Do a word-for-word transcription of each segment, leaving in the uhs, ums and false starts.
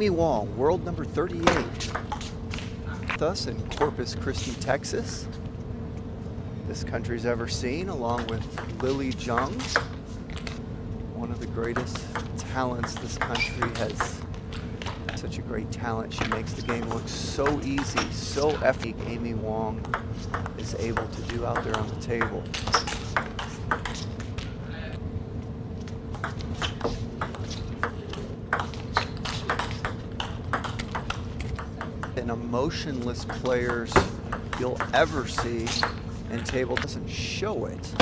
Amy Wang, world number thirty-eight, with us in Corpus Christi, Texas. This country's ever seen, along with Lily Zhang, one of the greatest talents this country has. Such a great talent. She makes the game look so easy, so effing. Amy Wang is able to do out there on the table. An emotionless players you'll ever see, and table doesn't show it.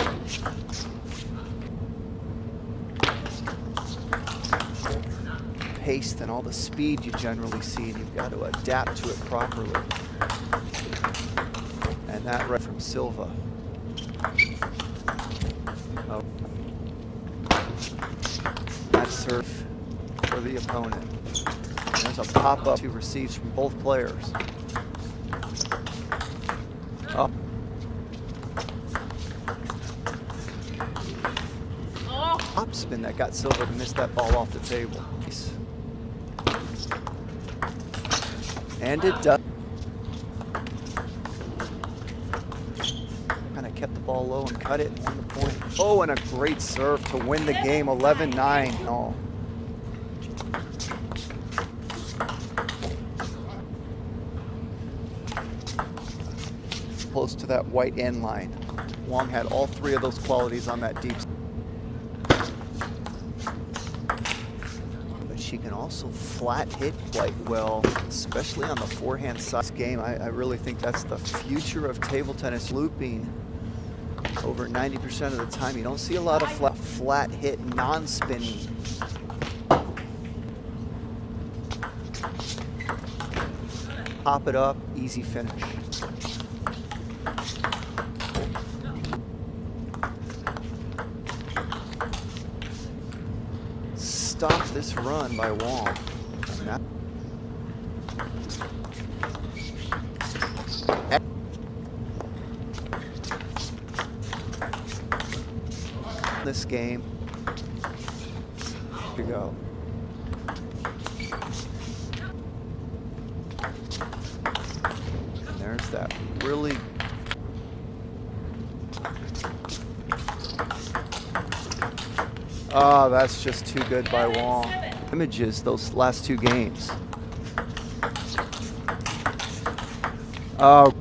Pace and all the speed you generally see, and you've got to adapt to it properly. And that right from Silva. Oh. That serve for the opponent. There's a pop-up two receives from both players. Oh. Upspin that got Silva to miss that ball off the table. And it does. Kind of kept the ball low and cut it and won the point. Oh, and a great serve to win the game, eleven nine all. Close to that white end line. Wang had all three of those qualities on that deep. But she can also flat hit quite well, especially on the forehand side. This game, I, I really think that's the future of table tennis. Looping over ninety percent of the time. You don't see a lot of flat, flat hit, non-spinning. Pop it up, easy finish. Stop this run by Wang. This game. Here we go. And there's that really. Oh, that's just too good by Wang. Images those last two games. Oh.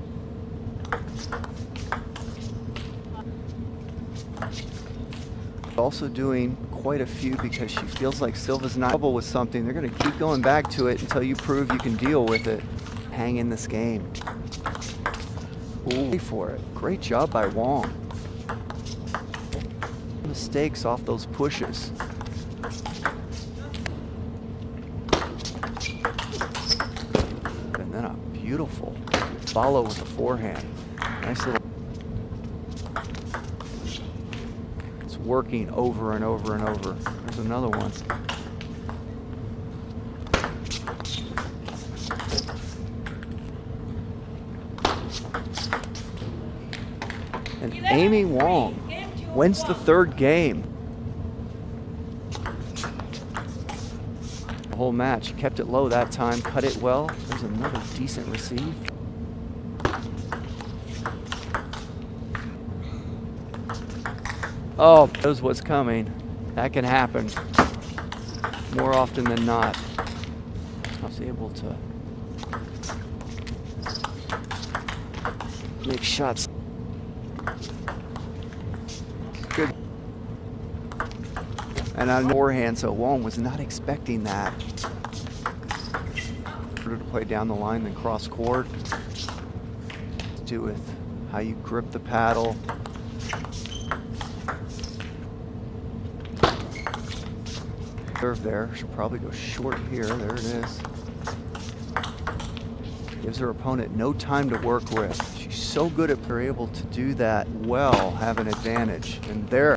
Also doing quite a few because she feels like Silva's not in trouble with something. They're going to keep going back to it until you prove you can deal with it. Hang in this game. Ooh, for it. Great job by Wang. Mistakes off those pushes. And then a beautiful follow with the forehand. Nice little. It's working over and over and over. There's another one. And Amy Wang wins the third game. The whole match, kept it low that time, cut it well. There's another decent receive. Oh, knows what's coming. That can happen more often than not. I was able to make shots. Good. And on forehand, so Wang was not expecting that. Better to play down the line than cross court. To do with how you grip the paddle. Serve there. Should probably go short here. There it is. Gives her opponent no time to work with. She's so good at her able to do that well, have an advantage. And there.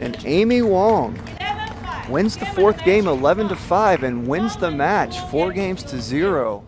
And Amy Wang wins the fourth game eleven to five and wins the match four games to zero.